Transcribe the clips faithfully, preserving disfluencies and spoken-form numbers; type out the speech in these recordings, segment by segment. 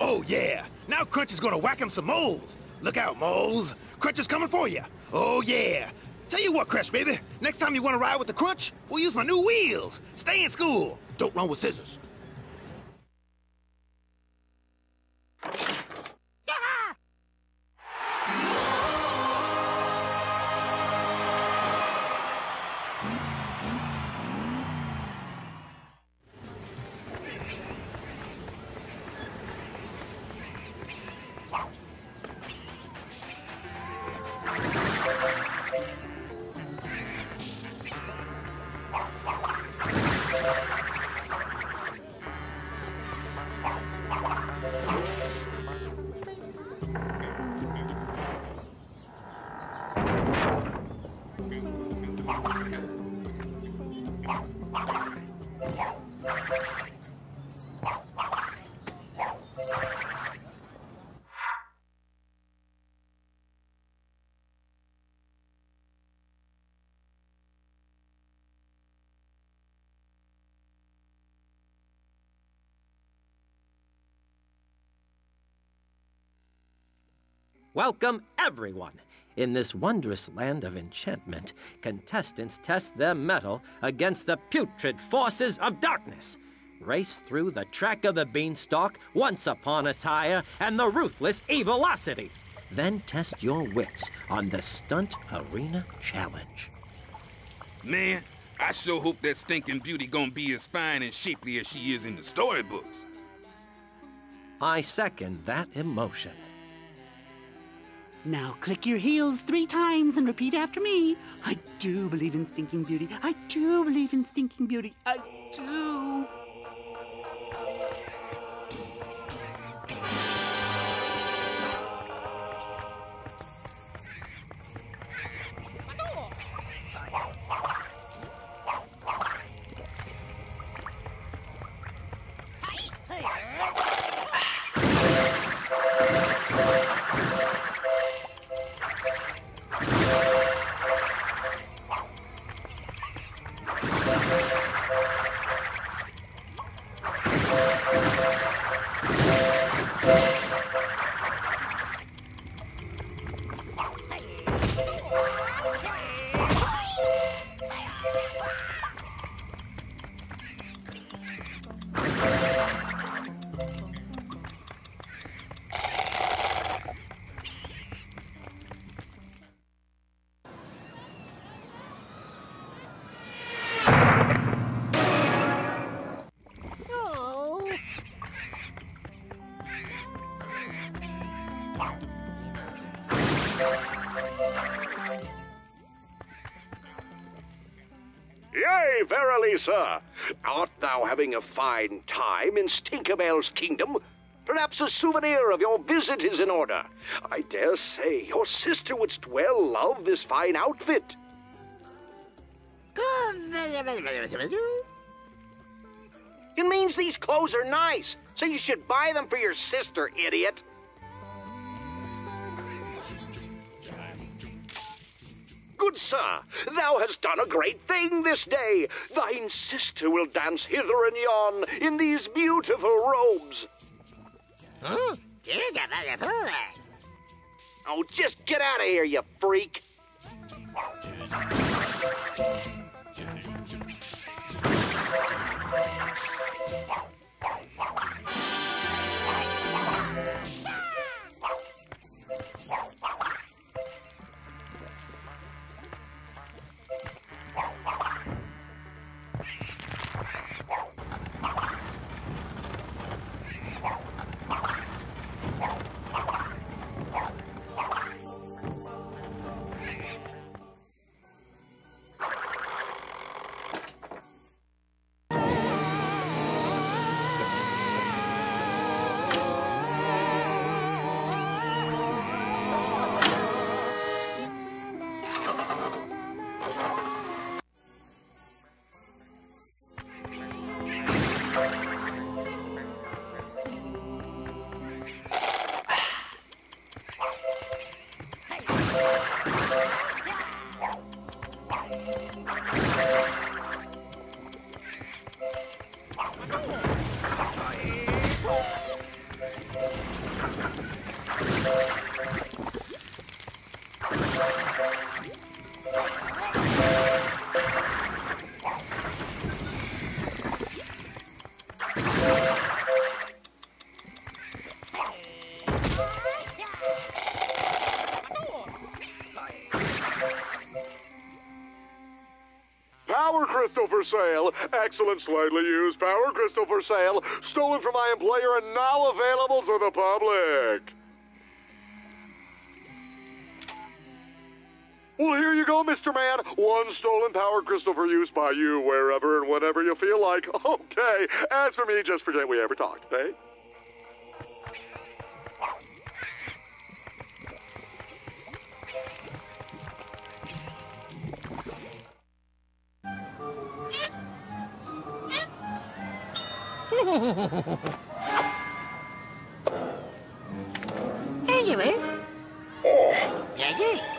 Oh, yeah. Now Crunch is gonna whack him some moles. Look out, moles. Crunch is coming for you. Oh, yeah. Tell you what, Crunch, baby. Next time you want to ride with the Crunch, we'll use my new wheels. Stay in school. Don't run with scissors. Welcome, everyone. In this wondrous land of enchantment, contestants test their mettle against the putrid forces of darkness. Race through the track of the beanstalk, Once Upon a Tire, and the ruthless Evilocity. Then test your wits on the Stunt Arena Challenge. Man, I sure hope that stinking beauty gonna be as fine and shapely as she is in the storybooks. I second that emotion. Now click your heels three times and repeat after me. I do believe in stinking beauty. I do believe in stinking beauty. I do. Yea, verily, sir. Art thou having a fine time in Stinkerbell's kingdom? Perhaps a souvenir of your visit is in order. I dare say your sister wouldst well love this fine outfit. It means these clothes are nice, so you should buy them for your sister, idiot. Good sir, thou hast done a great thing this day. Thine sister will dance hither and yon in these beautiful robes. Huh? Oh, just get out of here, you freak. Power crystal for sale. Excellent slightly used power crystal for sale. Stolen from my employer and now available to the public. Well, here you go, Mister Man. One stolen power crystal for use by you wherever and whenever you feel like. Okay. As for me, just forget we ever talked, eh? There you are. Oh. Yeah, yeah.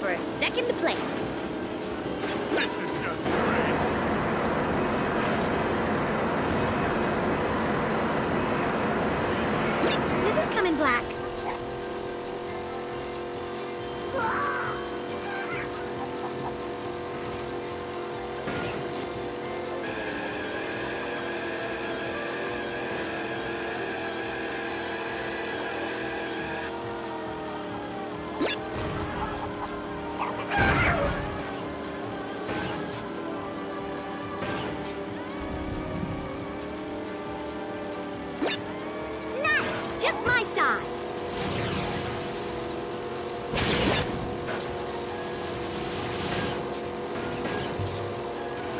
For a second place. This is just great. Does this come in black?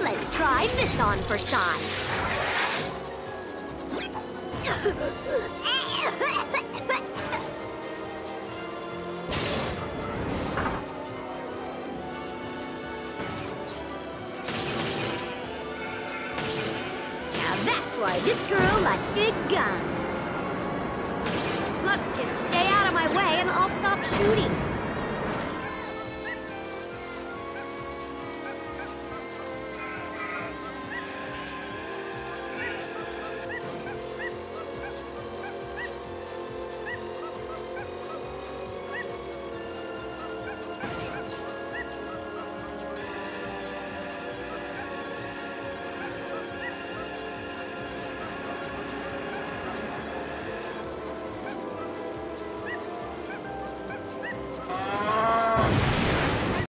Let's try this on for size. Now that's why this girl likes big guns. Look, just stay out of my way and I'll stop shooting.